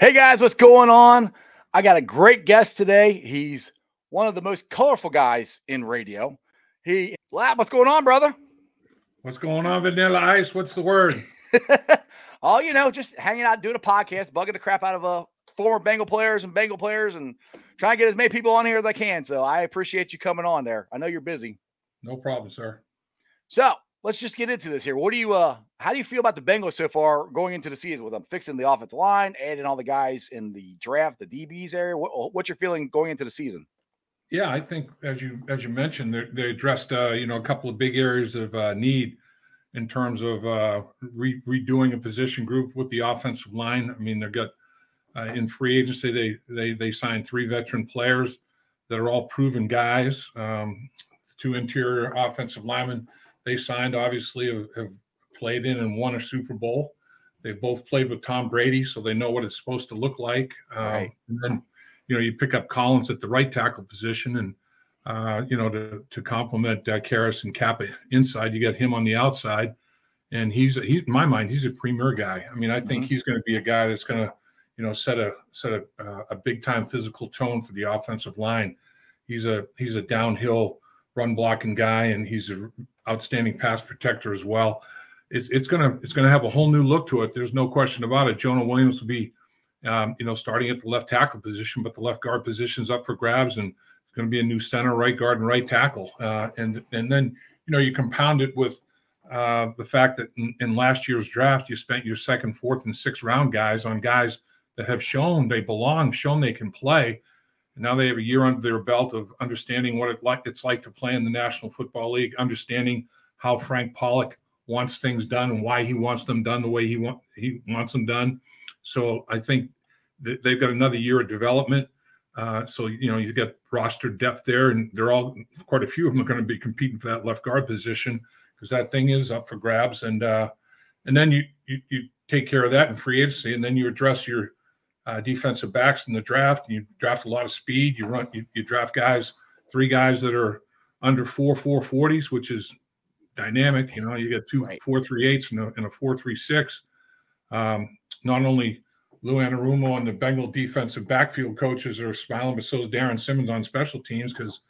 Hey guys, what's going on? I got a great guest today. He's one of the most colorful guys in radio. Lap, what's going on, brother? What's going on, Vanilla Ice? What's the word? Oh, you know, just hanging out, doing a podcast, bugging the crap out of former Bengal players and trying to get as many people on here as I can. So I appreciate you coming on there. I know you're busy. No problem, sir. So let's just get into this here. How do you feel about the Bengals so far going into the season with them fixing the offensive line, adding all the guys in the draft, the DBs area? What's your feeling going into the season? Yeah, I think as you mentioned, they addressed a couple of big areas of need in terms of redoing a position group with the offensive line. I mean, they've got in free agency they signed three veteran players that are all proven guys. Two interior offensive linemen they signed, obviously, have played in and won a Super Bowl. They both played with Tom Brady, so they know what it's supposed to look like. Right. And then, you pick up Collins at the right tackle position, and, to complement Karras and Kappa inside, you got him on the outside. And he's in my mind, he's a premier guy. I mean, I think he's going to be a guy that's going to, set a big-time physical tone for the offensive line. He's a downhill run blocking guy, and he's an outstanding pass protector as well. It's gonna have a whole new look to it. There's no question about it. Jonah Williams will be, starting at the left tackle position, but the left guard position's up for grabs, and it's going to be a new center, right guard, and right tackle. And then you compound it with the fact that in last year's draft you spent your second, fourth, and sixth round guys on guys that have shown they belong, shown they can play. Now they have a year under their belt of understanding what it's like to play in the National Football League, understanding how Frank Pollack wants things done and why he wants them done the way he wants them done. So I think they've got another year of development. So you've got roster depth there, and they're all, quite a few of them are going to be competing for that left guard position because that thing is up for grabs. And then you take care of that in free agency, and then you address your defensive backs in the draft, and you draft a lot of speed. You draft three guys that are under 4.40s, which is dynamic. You get 2.438s and a 4.36. Not only Lou Anarumo and the Bengal defensive backfield coaches are smiling, but so is Darren Simmons on special teams, because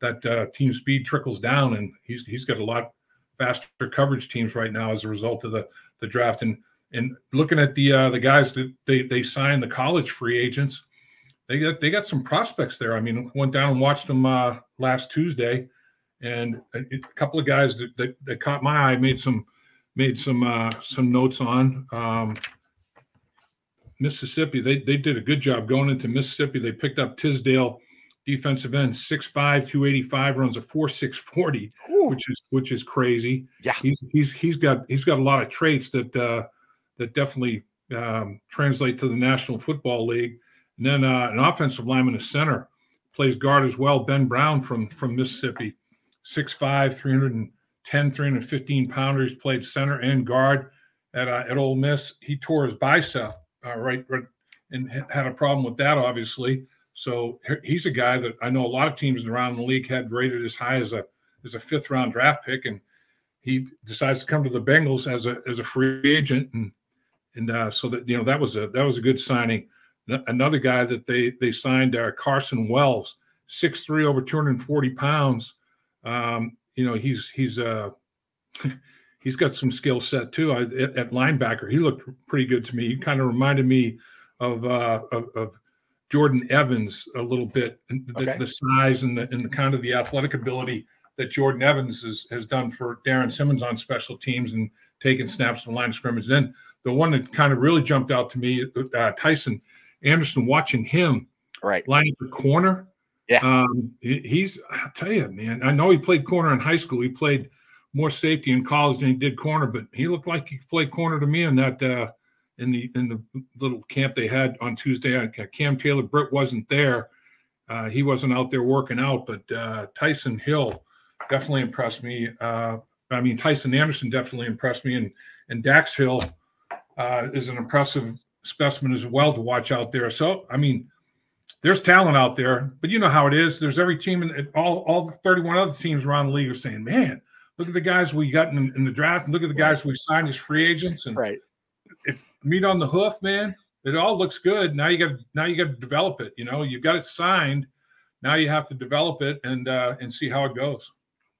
that team speed trickles down, and he's got a lot faster coverage teams right now as a result of the draft. And looking at the guys that they signed, the college free agents, they got some prospects there. I mean, went down and watched them last Tuesday, and a couple of guys that caught my eye, made some notes on. Mississippi, they did a good job going into Mississippi. They picked up Tisdale, defensive end, 6'5", 285, runs a 4.6 40, which is crazy. Yeah, he's got a lot of traits that definitely translate to the National Football League. And then an offensive lineman, a center, plays guard as well, Ben Brown from Mississippi, 6'5", 310, 315 pounders, played center and guard at Ole Miss. He tore his bicep right and had a problem with that, obviously. So he's a guy that I know a lot of teams around the league had rated as high as a fifth-round draft pick, and he decides to come to the Bengals as a free agent, and so that that was a good signing. Another guy that they signed, Carson Wells, 6'3", over 240 pounds. He's got some skill set too at linebacker. He looked pretty good to me. He kind of reminded me of Jordan Evans a little bit, the size and the kind of the athletic ability that Jordan Evans has done for Darren Simmons on special teams and taking snaps from the line of scrimmage. Then the one that kind of really jumped out to me, Tycen Anderson, watching him line up the corner. Yeah. I'll tell you, man, I know he played corner in high school. He played more safety in college than he did corner, but he looked like he could play corner to me in that, in the little camp they had on Tuesday. Cam Taylor-Britt wasn't there. He wasn't out there working out, but Tycen Hill definitely impressed me. Tycen Anderson definitely impressed me, and Dax Hill is an impressive specimen as well to watch out there. So, I mean, there's talent out there, but you know how it is. There's every team, and all 31 other teams around the league are saying, man, look at the guys we got in the draft, and look at the guys we signed as free agents. And it's meat on the hoof, man. It all looks good. Now you got to develop it. You know, you got it signed. Now you have to develop it and see how it goes.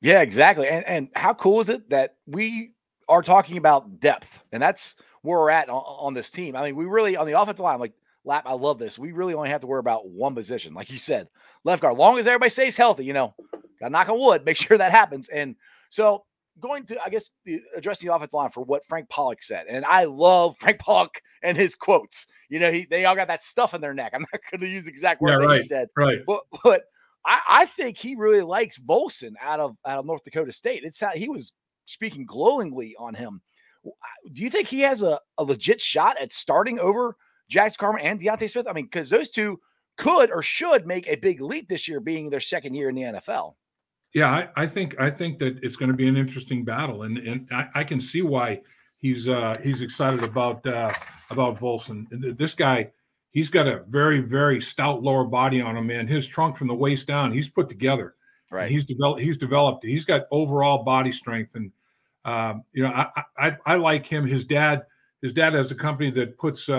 Yeah, exactly. And how cool is it that we are talking about depth, and that's where we're at on this team. I mean, we really on the offensive line, like Lap, I love this. We really only have to worry about one position, like you said, left guard. Long as everybody stays healthy, you know, got to knock on wood, make sure that happens. And so, going to, I guess, address the offensive line for what Frank Pollack said. And I love Frank Pollack and his quotes. You know, they all got that stuff in their neck. I'm not going to use the exact word that he said. Right. But I think he really likes Volson out of North Dakota State. He was speaking glowingly on him. Do you think he has a legit shot at starting over Jackson Carman and Deontay Smith? I mean, because those two could or should make a big leap this year, being their second year in the NFL. Yeah, I think that it's going to be an interesting battle, and I can see why he's excited about Volson. This guy, he's got a very, very stout lower body on him, man. His trunk from the waist down, he's put together. Right. And he's developed. He's got overall body strength, and you know, I like him. His dad has a company that puts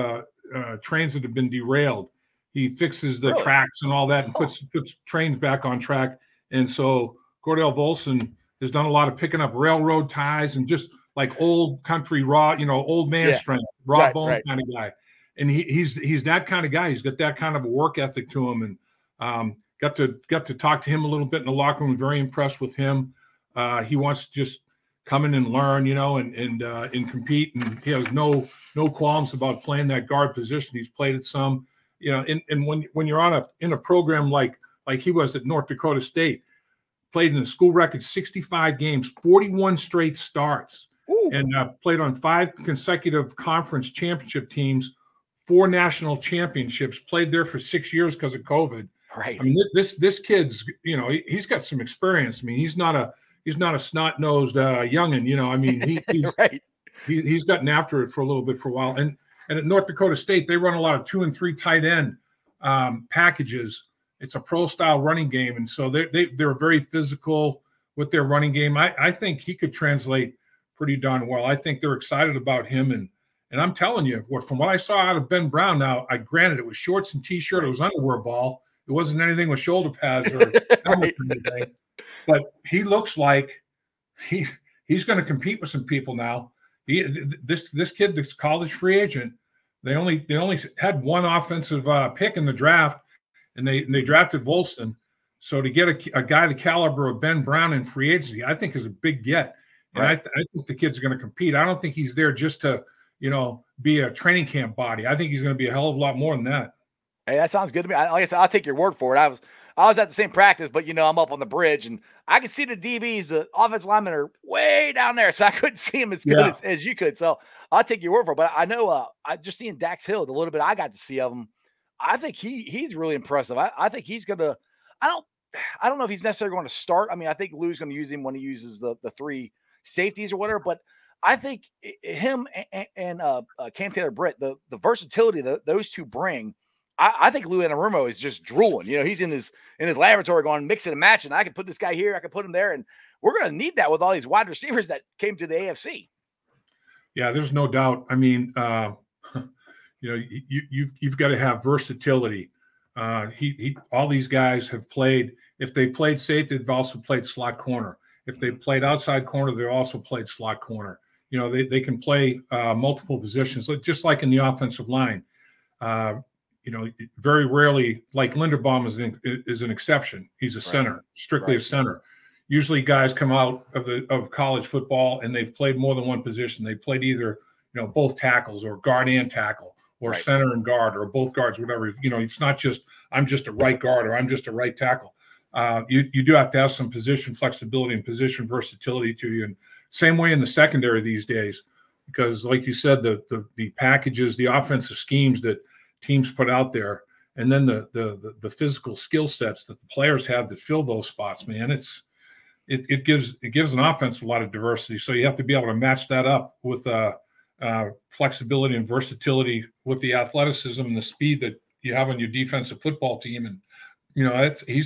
trains that have been derailed. He fixes the tracks and all that, and puts trains back on track. And so Cordell Volson has done a lot of picking up railroad ties and just like old country raw, you know, old man strength, raw bone kind of guy. And he's that kind of guy. He's got that kind of a work ethic to him. And got to talk to him a little bit in the locker room. Very impressed with him. He wants to just come in and learn, you know, and compete. And he has no qualms about playing that guard position. He's played it some, you know. And when you're in a program like he was at North Dakota State, played in the school record 65 games, 41 straight starts. Ooh. And played on 5 consecutive conference championship teams, 4 national championships, played there for 6 years because of COVID. Right. I mean, this kid's, you know, he's got some experience. I mean, he's not a snot-nosed youngin', you know. I mean, he's right. He's gotten after it for a little bit for a while. And at North Dakota State, they run a lot of 2 and 3 tight end packages. It's a pro-style running game, and so they're very physical with their running game. I think he could translate pretty darn well. I think they're excited about him, and I'm telling you, from what I saw out of Ben Brown now, granted, it was shorts and T-shirt, it was underwear ball. It wasn't anything with shoulder pads or anything. But he looks like he's going to compete with some people now. This kid, this college free agent, they only had one offensive pick in the draft. And they drafted Volson. So to get a guy the caliber of Ben Brown in free agency, I think is a big get. And right. I think the kid's going to compete. I don't think he's there just to, you know, be a training camp body. I think he's going to be a hell of a lot more than that. Hey, that sounds good to me. Like I said, I'll take your word for it. I was at the same practice, but, you know, I'm up on the bridge, and I could see the DBs, the offensive linemen are way down there, so I couldn't see them as good as you could. So I'll take your word for it. But I know I just seeing Dax Hill, the little bit I got to see of him, I think he's really impressive. I think he's going to – I don't know if he's necessarily going to start. I mean, I think Lou's going to use him when he uses the 3 safeties or whatever. But I think him and Cam Taylor-Britt, the versatility that those two bring, I think Lou Anarumo is just drooling. You know, he's in his laboratory going mixing and matching. I can put this guy here. I can put him there. And we're going to need that with all these wide receivers that came to the AFC. Yeah, there's no doubt. I mean – you know, you've got to have versatility. All these guys have played. If they played safety, they've also played slot corner. If they played outside corner, they also played slot corner. You know, they can play multiple positions, just like in the offensive line. You know, very rarely, like Linderbaum is an exception. He's a center, strictly a center. Usually, guys come out of college football and they've played more than one position. They played either, you know, both tackles or guard and tackle. Or center and guard, or both guards, whatever. You know, it's not just I'm just a right guard or I'm just a right tackle. You do have to have some position flexibility and position versatility to you. And same way in the secondary these days, because like you said, the packages, the offensive schemes that teams put out there, and then the physical skill sets that the players have to fill those spots. Man, it gives an offense a lot of diversity. So you have to be able to match that up with flexibility and versatility with the athleticism and the speed that you have on your defensive football team. And, you know, he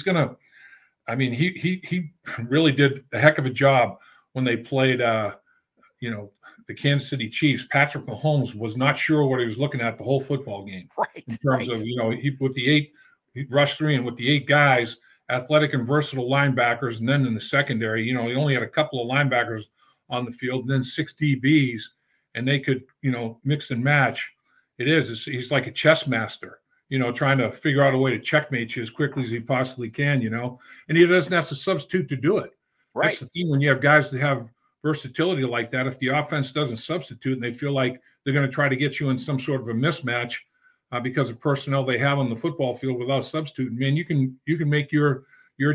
really did a heck of a job when they played, you know, the Kansas City Chiefs, Patrick Mahomes was not sure what he was looking at the whole football game. Right. In terms of, you know, he rushed three, and with the eight guys, athletic and versatile linebackers, and then in the secondary, you know, he only had a couple of linebackers on the field, and then six DBs, and they could, you know, mix and match. He's like a chess master, you know, trying to figure out a way to checkmate you as quickly as he possibly can, you know, and he doesn't have to substitute to do it. Right. That's the thing when you have guys that have versatility like that. If the offense doesn't substitute and they feel like they're going to try to get you in some sort of a mismatch because of personnel they have on the football field without substituting, man, you can make your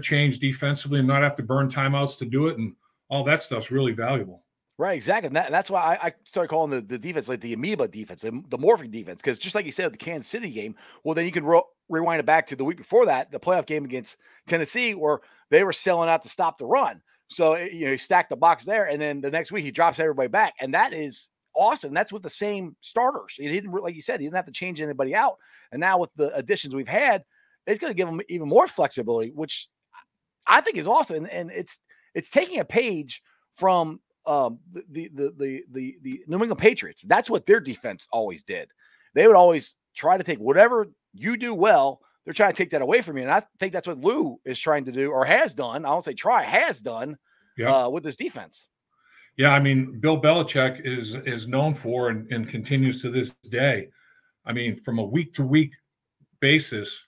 change defensively and not have to burn timeouts to do it, and all that stuff's really valuable. Right, exactly. And that's why I started calling the defense like the amoeba defense, the morphing defense, because just like you said, the Kansas City game, well, then you can rewind it back to the week before that, the playoff game against Tennessee, where they were selling out to stop the run. So, you know, he stacked the box there, and then the next week he drops everybody back, and that is awesome. That's with the same starters. He didn't, like you said, he didn't have to change anybody out, and now with the additions we've had, it's going to give him even more flexibility, which I think is awesome, and it's taking a page from the New England Patriots. That's what their defense always did. They would always try to take whatever you do well, they're trying to take that away from you. And I think that's what Lou is trying to do, or has done. I don't say try, has done, with this defense. Yeah, I mean, Bill Belichick is known for and continues to this day. I mean, from a week-to-week basis,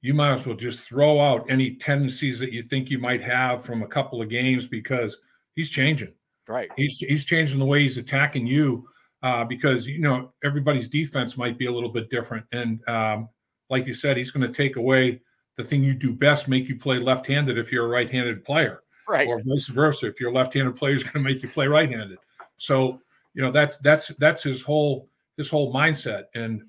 you might as well just throw out any tendencies that you think you might have from a couple of games, because he's changing. Right. He's changing the way he's attacking you because, you know, everybody's defense might be a little bit different. And like you said, he's going to take away the thing you do best, make you play left-handed if you're a right-handed player. Right. Or vice versa. If you're a left-handed player, he's going to make you play right-handed. So, you know, that's his whole mindset. And,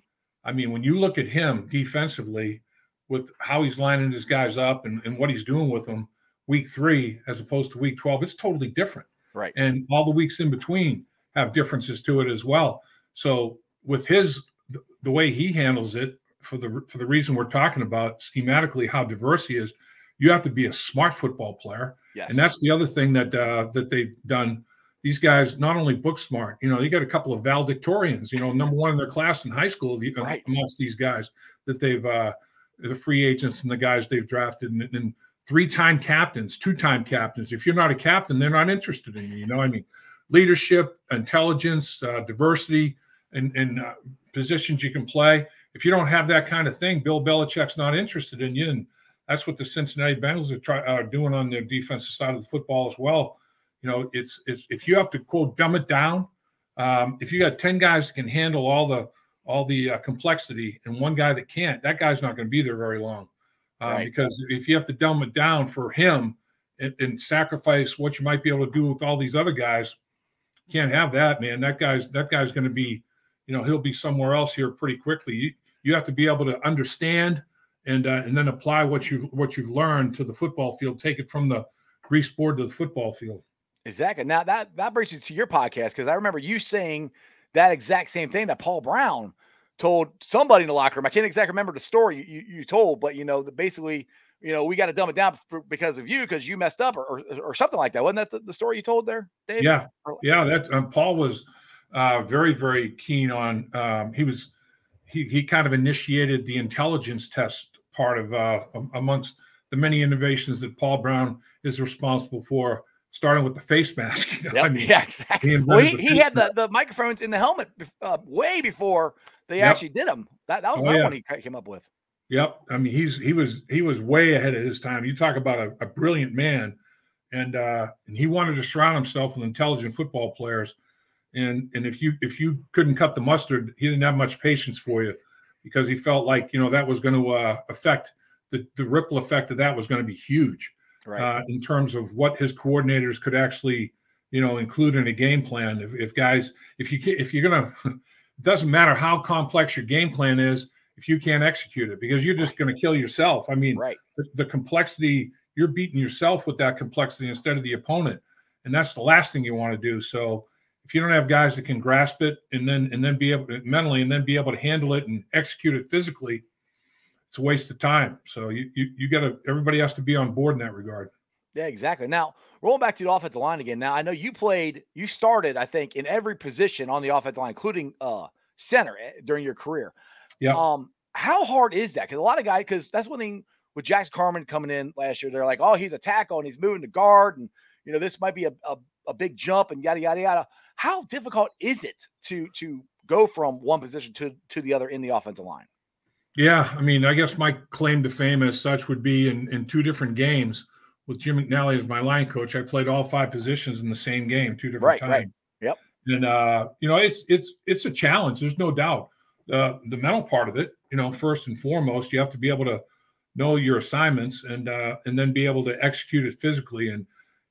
I mean, when you look at him defensively with how he's lining his guys up and what he's doing with them week three as opposed to week 12, it's totally different. Right. And all the weeks in between have differences to it as well. So with the way he handles it, for the reason we're talking about schematically, how diverse he is, you have to be a smart football player. Yes. And that's the other thing that that they've done. These guys, not only book smart, you know, you got a couple of valedictorians, you know, number one in their class in high school, right, amongst these guys that they've the free agents and the guys they've drafted, and three-time captains, two-time captains. If you're not a captain, they're not interested in you. You know what I mean? Leadership, intelligence, diversity, and positions you can play. If you don't have that kind of thing, Bill Belichick's not interested in you. And that's what the Cincinnati Bengals are doing on their defensive side of the football as well. You know, it's if you have to, quote, dumb it down, if you got 10 guys that can handle all the complexity and one guy that can't, that guy's not going to be there very long. Right. Because if you have to dumb it down for him and sacrifice what you might be able to do with all these other guys, can't have that, man. That guy's going to be, you know, he'll be somewhere else here pretty quickly. You have to be able to understand and then apply what you've learned to the football field. Take it from the grease board to the football field. Exactly. Now that brings you to your podcast, because I remember you saying that exact same thing that Paul Brown told somebody in the locker room. I can't exactly remember the story you told, but, you know, basically, you know, we got to dumb it down because of you, because you messed up or something like that. Wasn't that the story you told there, Dave? Yeah. Yeah. That Paul was very, very keen on, he kind of initiated the intelligence test part of, amongst the many innovations that Paul Brown is responsible for, starting with the face mask. You know? Yep. I mean, yeah, exactly. He had the microphones in the helmet way before they actually did them. That was one he came up with. Yep. I mean, he was way ahead of his time. You talk about a brilliant man, and he wanted to surround himself with intelligent football players. And if you couldn't cut the mustard, he didn't have much patience for you, because he felt like, you know, that was going to affect the ripple effect of that was going to be huge. Right. In terms of what his coordinators could actually, you know, include in a game plan. If you're gonna, it doesn't matter how complex your game plan is if you can't execute it, because you're just going to kill yourself. I mean, right. The complexity, you're beating yourself with that complexity instead of the opponent, and that's the last thing you want to do. So if you don't have guys that can grasp it and then be able to mentally and then be able to handle it and execute it physically, it's a waste of time. So you got to, everybody has to be on board in that regard. Yeah, exactly. Now, rolling back to the offensive line again. Now, I know you started, I think, in every position on the offensive line, including center during your career. Yeah. How hard is that? Because a lot of guys, because that's one thing with Jackson Carman coming in last year, they're like, oh, he's a tackle and he's moving to guard and, you know, this might be a big jump and yada, yada, yada. How difficult is it to go from one position to the other in the offensive line? Yeah, I mean, I guess my claim to fame as such would be in two different games with Jim McNally as my line coach. I played all five positions in the same game, two different times. Right. Yep. And you know, it's a challenge. There's no doubt. The mental part of it, you know, first and foremost, you have to be able to know your assignments and then be able to execute it physically. And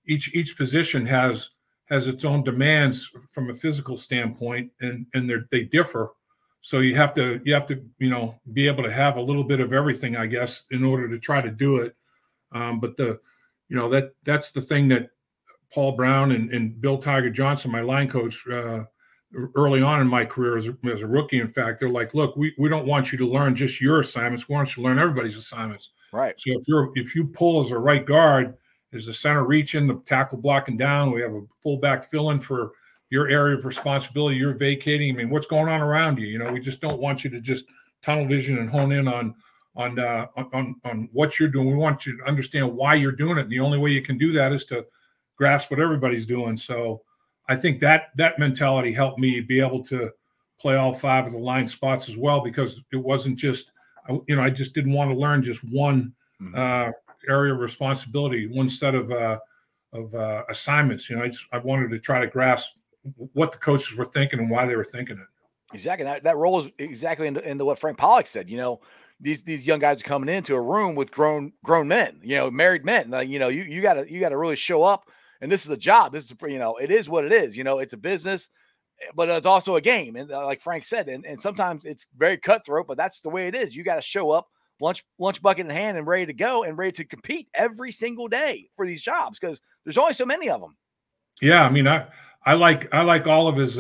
each position has its own demands from a physical standpoint, and they differ. So you have to, you know, be able to have a little bit of everything, I guess, in order to try to do it. But that's the thing that Paul Brown and Bill Tiger Johnson, my line coach, early on in my career as a rookie, in fact, they're like, look, we don't want you to learn just your assignments. We want you to learn everybody's assignments. Right. So if you pull as a right guard, is the center reaching, the tackle blocking down, we have a fullback fill-in for your area of responsibility, you're vacating. I mean, what's going on around you? You know, we just don't want you to just tunnel vision and hone in on what you're doing. We want you to understand why you're doing it. And the only way you can do that is to grasp what everybody's doing. So I think that mentality helped me be able to play all five of the line spots as well, because it wasn't just, you know, I just didn't want to learn just one area of responsibility, one set of assignments. You know, I wanted to try to grasp what the coaches were thinking and why they were thinking it. Exactly. That role is exactly into what Frank Pollack said. You know, these young guys are coming into a room with grown men, you know, married men. Like, you know, you gotta really show up, and this is a job. This is, you know, it is what it is. You know, it's a business, but it's also a game. And like Frank said, and sometimes it's very cutthroat, but that's the way it is. You got to show up lunch bucket in hand and ready to go and ready to compete every single day for these jobs, because there's only so many of them. Yeah. I mean, I like all of his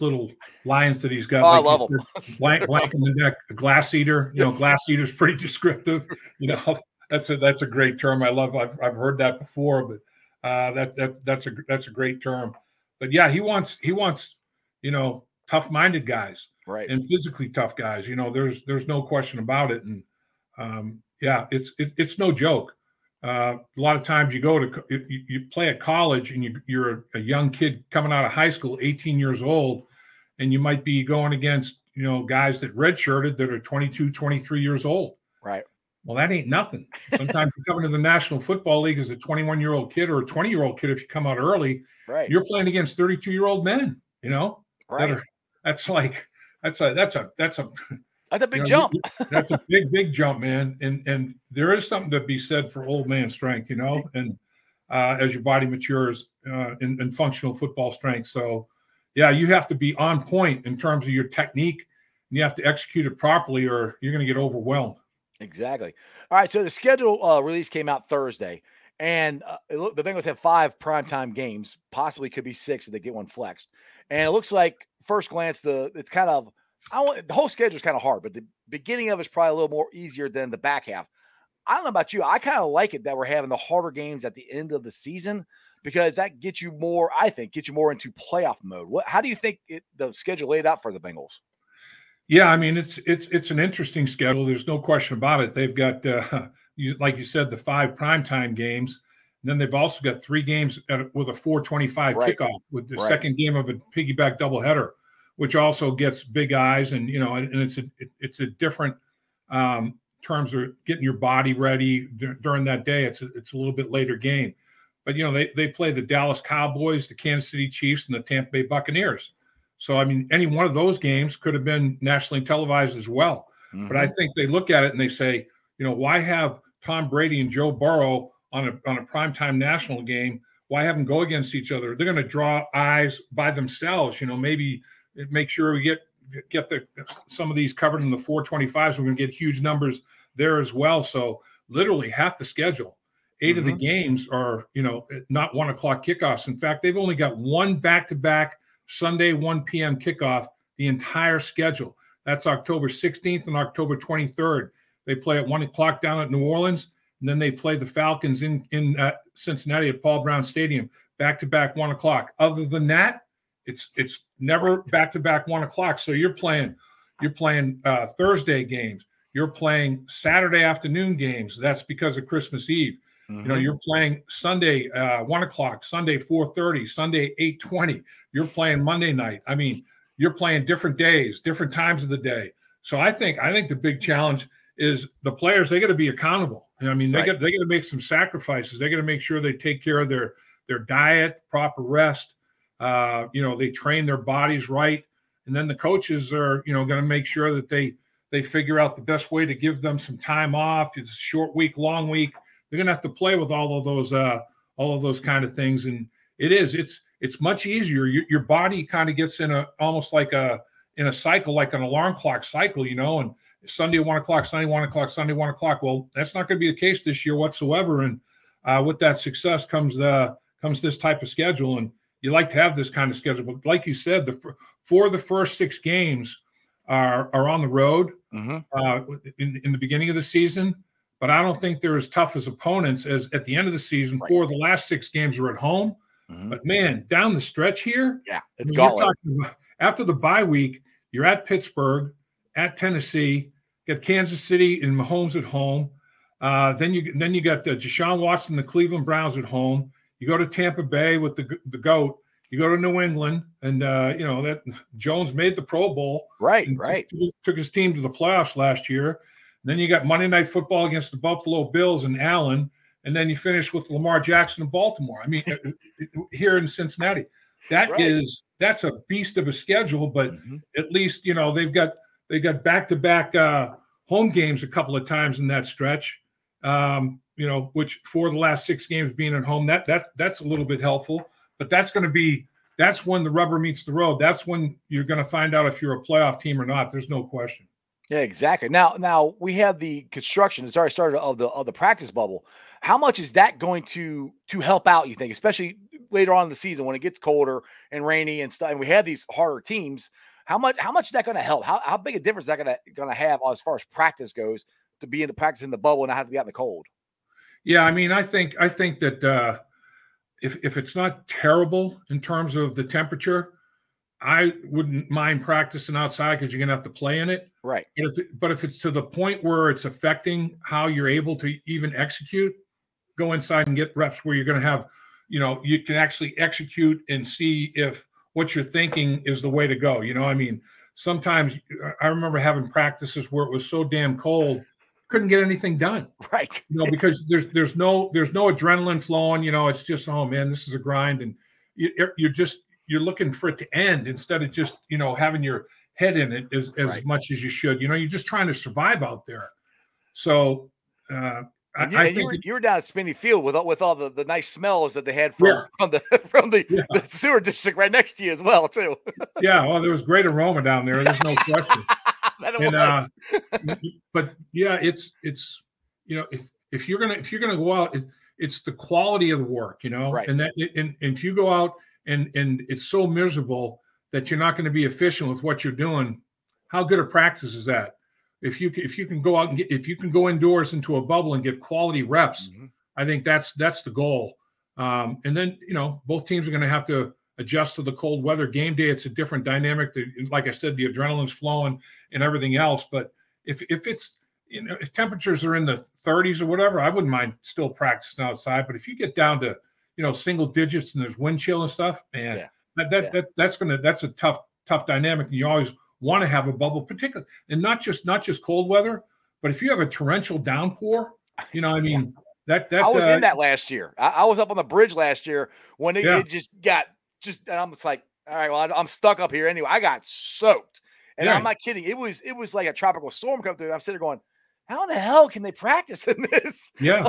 little lines that he's got. Oh, like, I love him. Blank in the neck, a glass eater. You know, glass eater is pretty descriptive. You know, that's a great term. I love. I've heard that before, but that's a great term. But yeah, he wants, you know, tough-minded guys, right, and physically tough guys. You know, there's no question about it. And yeah, it's no joke. A lot of times you play at college and you're a young kid coming out of high school, 18 years old, and you might be going against, you know, guys that redshirted that are 22, 23 years old. Right. Well, that ain't nothing. Sometimes you come into the National Football League as a 21-year-old kid or a 20-year-old kid if you come out early. Right. You're playing against 32-year-old men. You know. Right. That's a big jump. That's a big jump, man. And there is something to be said for old man strength, you know, and as your body matures in functional football strength. So, yeah, you have to be on point in terms of your technique, and you have to execute it properly or you're going to get overwhelmed. Exactly. All right, so the schedule release came out Thursday, and the Bengals have 5 primetime games, possibly could be 6 if they get one flexed. And it looks like, first glance, it's kind of – the whole schedule is kind of hard, but the beginning of it is probably a little more easier than the back half. I don't know about you. I kind of like it that we're having the harder games at the end of the season, because that gets you more, I think, into playoff mode. How do you think the schedule laid out for the Bengals? Yeah, I mean, it's an interesting schedule. There's no question about it. They've got, like you said, the 5 primetime games. And then they've also got 3 games with a 4:25 kickoff, with the second game of a piggyback doubleheader, which also gets big eyes, and you know, and it's a different terms of getting your body ready during that day. It's a little bit later game, but you know, they play the Dallas Cowboys, the Kansas City Chiefs, and the Tampa Bay Buccaneers. So I mean, any one of those games could have been nationally televised as well. Mm-hmm. But I think they look at it and they say, you know, why have Tom Brady and Joe Burrow on a primetime national game? Why have them go against each other? They're going to draw eyes by themselves. You know, maybe. Make sure we get some of these covered in the 425s. We're going to get huge numbers there as well. So literally half the schedule, 8 of the games are, you know, not 1 o'clock kickoffs. In fact, they've only got one back-to-back Sunday 1 p.m. kickoff the entire schedule. That's October 16th and October 23rd. They play at 1 o'clock down at New Orleans, And then they play the Falcons in Cincinnati at Paul Brown Stadium, back-to-back 1 o'clock. Other than that, it's never back-to-back 1 o'clock. So you're playing Thursday games. You're playing Saturday afternoon games. That's because of Christmas Eve. Mm-hmm. You know, you're playing Sunday 1 o'clock, Sunday 4:30, Sunday 8:20. You're playing Monday night. I mean, you're playing different days, different times of the day. So I think the big challenge is the players. They got to be accountable. I mean, they got to make some sacrifices. They got to make sure they take care of their diet, proper rest. You know, they train their bodies right, and then the coaches are going to make sure that they figure out the best way to give them some time off. It's a short week, long week. They're going to have to play with all of those kind of things, and it's much easier. Your body kind of gets in almost like a cycle, like an alarm clock cycle, and Sunday 1 o'clock, Sunday 1 o'clock, Sunday 1 o'clock. Well, that's not going to be the case this year whatsoever, and with that success comes this type of schedule, and you like to have this kind of schedule. But like you said, the first six games are on the road in the beginning of the season. But I don't think they're as tough as opponents as at the end of the season. Right. Four of the last six games are at home. Mm-hmm. But, man, down the stretch here. Yeah, it's gone. After the bye week, you're at Pittsburgh, at Tennessee, got Kansas City and Mahomes at home. Then you got Deshaun Watson, the Cleveland Browns at home. You go to Tampa Bay with the GOAT. You go to New England, and, that Jones made the Pro Bowl. Right. Took his team to the playoffs last year. Then you got Monday Night Football against the Buffalo Bills and Allen, and then you finish with Lamar Jackson in Baltimore. I mean, here in Cincinnati, that's a beast of a schedule. But at least they've got back-to-back home games a couple of times in that stretch. Which for the last six games being at home, that's a little bit helpful. But that's when the rubber meets the road. That's when you're going to find out if you're a playoff team or not. There's no question. Yeah, exactly. Now we have the construction that's already started of the practice bubble. How much is that going to help out, you think, especially later on in the season when it gets colder and rainy and stuff, and we have these harder teams? How much is that going to help? How big a difference is that going to have as far as practice goes, to be in the practice in the bubble and not have to be out in the cold? Yeah, I mean, I think that if it's not terrible in terms of the temperature, I wouldn't mind practicing outside because you're going to have to play in it. Right. But if it's to the point where it's affecting how you're able to even execute, go inside and get reps where you're going to have, you can actually execute and see if what you're thinking is the way to go. You know, I mean, sometimes I remember having practices where it was so damn cold, couldn't get anything done. Right. Because there's no adrenaline flowing. It's just, oh man, this is a grind, and you're looking for it to end instead of just, having your head in it as much as you should. You're just trying to survive out there. So I think you were down at Spinney Field with all the nice smells that they had from the sewer district right next to you as well, too. Yeah, well, there was great aroma down there. There's no question. But yeah, it's if you're gonna go out, it's the quality of the work, right. And if you go out and it's so miserable that you're not going to be efficient with what you're doing, how good a practice is that? If you can go indoors into a bubble and get quality reps, I think that's the goal. And then both teams are going to have to adjust to the cold weather. Game day, it's a different dynamic. Like I said, the adrenaline's flowing and everything else. But if it's if temperatures are in the 30s or whatever, I wouldn't mind still practicing outside. But if you get down to single digits and there's wind chill and stuff, man, that's a tough dynamic. And you always want to have a bubble, particularly, and not just cold weather, but if you have a torrential downpour, I mean, that I was in that last year. I was up on the bridge last year when it just got and I'm just like, all right, well, I'm stuck up here anyway. I got soaked, and I'm not kidding. It was like a tropical storm coming through. And I'm sitting there going, how the hell can they practice in this? Yeah,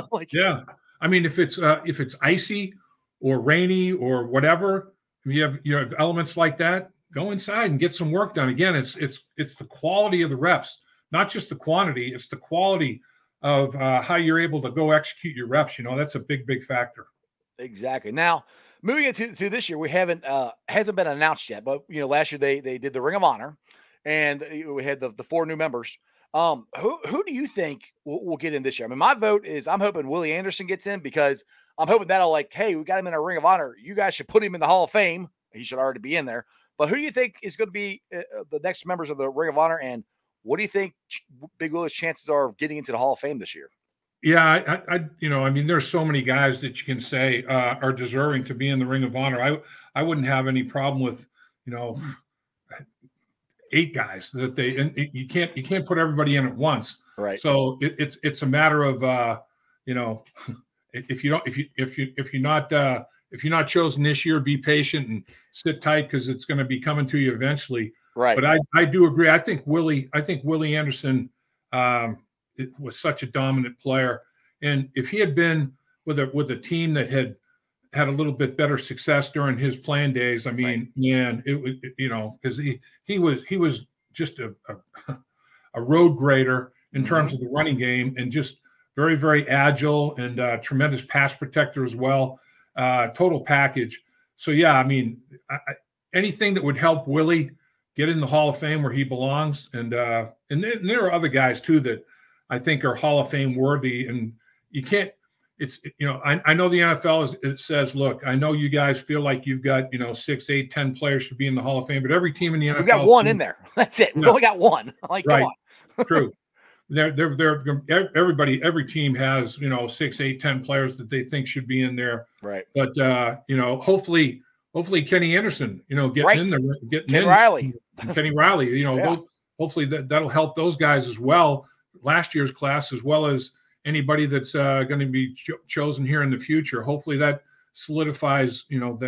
I mean, if it's icy or rainy or whatever, you have elements like that, go inside and get some work done. Again, it's the quality of the reps, not just the quantity. It's the quality of how you're able to go execute your reps. That's a big factor. Exactly. Now, moving into this year, we hasn't been announced yet, but last year they did the Ring of Honor, and we had the four new members. Who do you think will get in this year? I mean, my vote is I'm hoping Willie Anderson gets in, because I'm hoping that'll, like, hey, we got him in our Ring of Honor. You guys should put him in the Hall of Fame. He should already be in there. But who do you think is going to be the next members of the Ring of Honor, and what do you think Big Willie's chances are of getting into the Hall of Fame this year? Yeah, I mean, there's so many guys that you can say are deserving to be in the Ring of Honor. I wouldn't have any problem with, you know, 8 guys that they, and you can't put everybody in at once. Right. So it's a matter of, you know, if you're not chosen this year, be patient and sit tight, because it's going to be coming to you eventually. Right. But I do agree. I think Willie Anderson was such a dominant player, and if he had been with a team that had a little bit better success during his playing days, I mean, right, man, it was, you know, because he was just a road grader in terms of the running game, and just very, very agile, and tremendous pass protector as well. Total package. So, yeah, I mean, anything that would help Willie get in the Hall of Fame where he belongs. And there are other guys too that I think are Hall of Fame worthy. And you can't, it's, you know, I know the NFL it says, look, I know you guys feel like you've got, you know, 6, 8, 10 players to be in the Hall of Fame, but every team in the NFL, we've got one in there. That's it. We've only got one. Like, right. Come on. True. Every team has, you know, 6, 8, 10 players that they think should be in there. Right. But, you know, hopefully Kenny Anderson, you know, getting right in there, getting Ken in. Riley. Kenny Riley, you know, yeah, hopefully that'll help those guys as well. Last year's class, as well as anybody that's going to be chosen here in the future. Hopefully that solidifies, you know,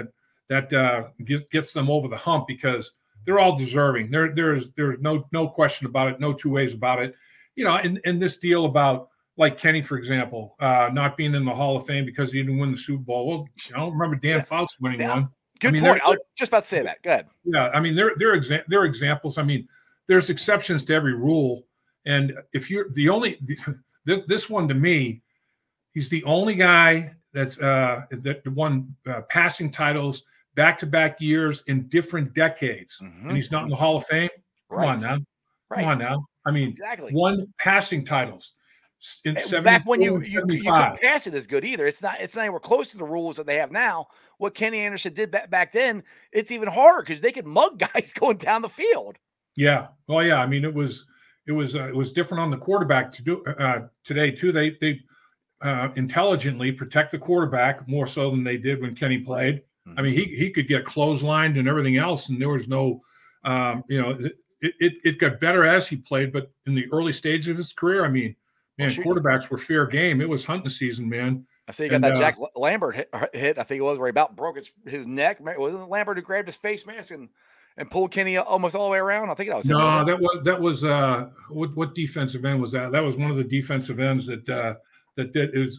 that gets them over the hump, because they're all deserving. There's no question about it. No two ways about it. You know, and this deal about, like, Kenny, for example, not being in the Hall of Fame because he didn't win the Super Bowl. Well, I don't remember Dan Fouts winning one. Good point. I was just about to say that. Go ahead. Yeah, I mean, there are examples. I mean, there's exceptions to every rule. And if you're the only – this one, to me, he's the only guy that's that won passing titles back-to-back years in different decades, and he's not in the Hall of Fame? Right. Come on now. Right. Come on now. I mean, exactly. Won passing titles in 74, back when you couldn't pass it as good either. It's not anywhere close to the rules that they have now. What Kenny Anderson did back then, it's even harder because they could mug guys going down the field. Yeah. Well, yeah. I mean, it was different on the quarterback today too. They intelligently protect the quarterback more so than they did when Kenny played. I mean, he could get clotheslined and everything else, and there was no, you know. It got better as he played, but in the early stages of his career, I mean, man, quarterbacks were fair game. It was hunting season, man. I see you got that Jack Lambert hit, I think it was, where he about broke his neck. Wasn't it Lambert who grabbed his face mask and pulled Kenny almost all the way around? I think that was him. No, that was what defensive end was that? That was one of the defensive ends that did. It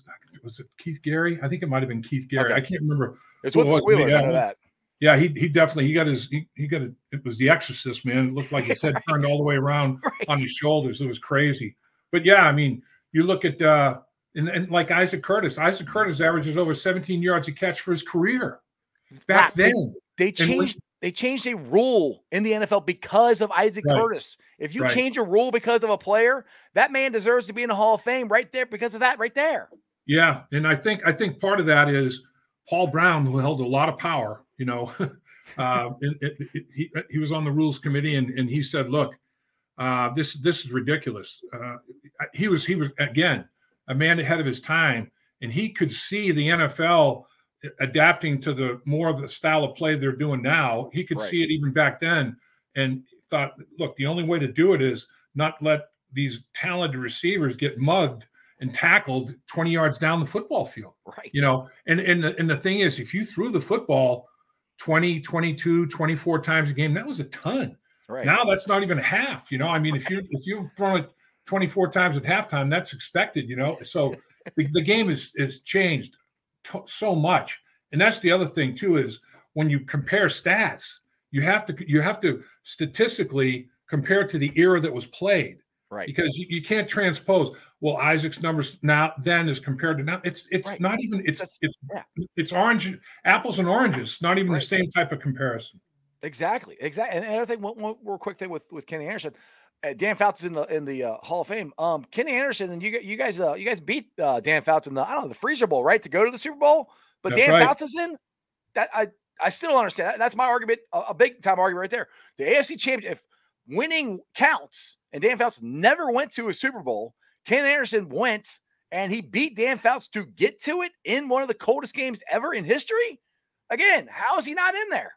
was it Keith Gary? I think it might have been Keith Gary. Okay. I can't remember. It's what the Squealers out of that. Yeah, he definitely, he got it was The Exorcist, man. It looked like his head turned all the way around on his shoulders. It was crazy. But yeah, I mean, you look at, and like Isaac Curtis averages over 17 yards a catch for his career. Back then. They changed a rule in the NFL because of Isaac Curtis. If you change a rule because of a player, that man deserves to be in the Hall of Fame right there because of that right there. Yeah. And I think part of that is Paul Brown, who held a lot of power. You know, he was on the rules committee, and he said, "Look, this is ridiculous." He was again a man ahead of his time, and he could see the NFL adapting to the more of the style of play they're doing now. He could see it even back then, and thought, "Look, the only way to do it is not let these talented receivers get mugged and tackled 20 yards down the football field." Right. You know, and the thing is, if you threw the football 20, 22, 24 times a game, that was a ton. Right. Now that's not even half, you know. I mean, if you've thrown it 24 times at halftime, that's expected, you know. So the game is changed so much. And that's the other thing too, is when you compare stats, you have to statistically compare to the era that was played. Right. Because you can't transpose, well, Isaac's numbers now then is compared to now. It's not even, it's orange, apples and oranges. It's not even the same type of comparison. Exactly. And I think one real quick thing with Kenny Anderson, Dan Fouts is in the Hall of Fame. Kenny Anderson and you guys beat Dan Fouts in the freezer bowl, right, to go to the Super Bowl. But that's Dan right. Fouts is in that. I still don't understand. That's my argument, a big time argument right there. The AFC Championship, if winning counts, and Dan Fouts never went to a Super Bowl, Ken Anderson went and he beat Dan Fouts to get to it in one of the coldest games ever in history. Again, how is he not in there?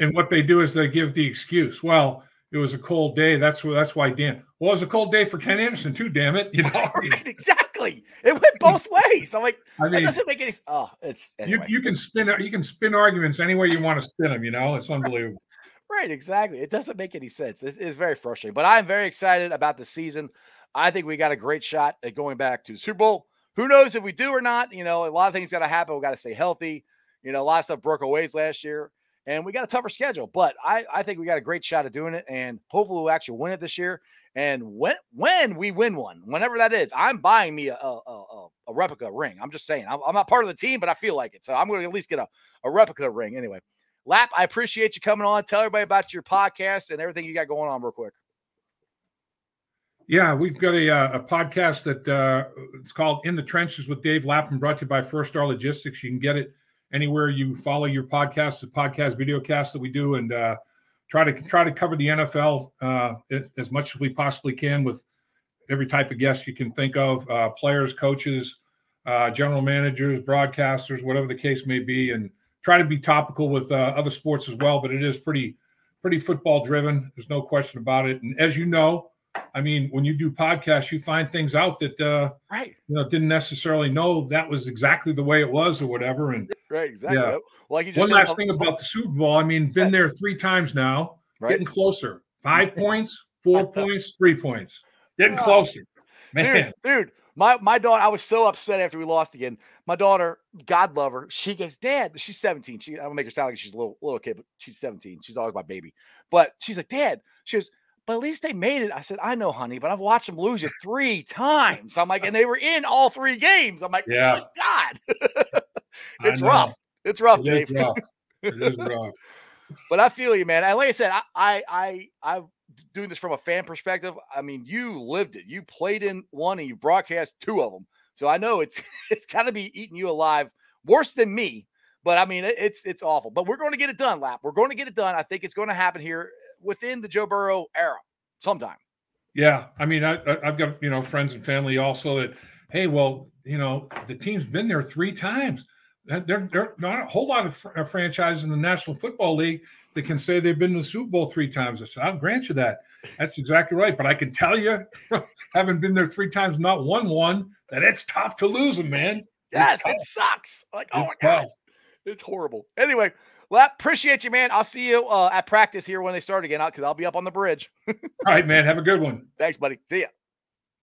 And what they do is they give the excuse. Well, it was a cold day. That's why Dan. Well, it was a cold day for Ken Anderson too. Damn it! You know, right, exactly. It went both ways. I'm like, that doesn't make any. Oh, it's anyway. you can spin arguments any way you want to spin them. You know, it's unbelievable. Right, exactly. It doesn't make any sense. It's very frustrating. But I'm very excited about the season. I think we got a great shot at going back to the Super Bowl. Who knows if we do or not? You know, a lot of things got to happen. We got to stay healthy. You know, a lot of stuff broke away last year, and we got a tougher schedule. But I think we got a great shot at doing it, and hopefully we'll actually win it this year. And when we win one, whenever that is, I'm buying me a replica ring. I'm just saying. I'm not part of the team, but I feel like it. So I'm going to at least get a replica ring anyway. Lap, I appreciate you coming on. Tell everybody about your podcast and everything you got going on real quick. Yeah, we've got a podcast that it's called In the Trenches with Dave Lapham, brought to you by First Star Logistics. You can get it anywhere you follow your podcasts, the podcast video cast that we do, and try to cover the NFL as much as we possibly can with every type of guest you can think of, players, coaches, general managers, broadcasters, whatever the case may be, and try to be topical with other sports as well, but it is pretty football driven. There's no question about it. And as you know, I mean, when you do podcasts, you find things out that right, you know, didn't necessarily know that was exactly the way it was or whatever. And right, exactly. Yeah. Like you just one said, last thing about the Super Bowl. I mean, been there 3 times now, right? Getting closer. 5 points, 4 points, 3 points. Getting closer. Man. Dude. My daughter, I was so upset after we lost again. My daughter, God love her, she goes, Dad, she's 17. I'm going to make her sound like she's a little kid, but she's 17. She's always my baby. But she's like, Dad, she goes, but at least they made it. I said, I know, honey, but I've watched them lose it 3 times. I'm like, and they were in all 3 games. I'm like, yeah. Oh, God. It's rough. It's rough, Dave. It is rough. But I feel you, man. And like I said, I've doing this from a fan perspective. I mean, you lived it. You played in one and you broadcast 2 of them. So I know it's got to be eating you alive, worse than me. But I mean, it's awful. But we're going to get it done, Lap. We're going to get it done. I think it's going to happen here within the Joe Burrow era sometime. Yeah, I mean, I've got, you know, friends and family also that, hey, well, you know, the team's been there 3 times. There are not a whole lot of franchises in the National Football League that can say they've been to the Super Bowl 3 times. I said, I'll grant you that. That's exactly right. But I can tell you, having been there 3 times, not won, that it's tough to lose them, man. Yes, it sucks. Like, oh, my God. It's horrible. Anyway, well, I appreciate you, man. I'll see you at practice here when they start again, because I'll be up on the bridge. All right, man. Have a good one. Thanks, buddy. See ya.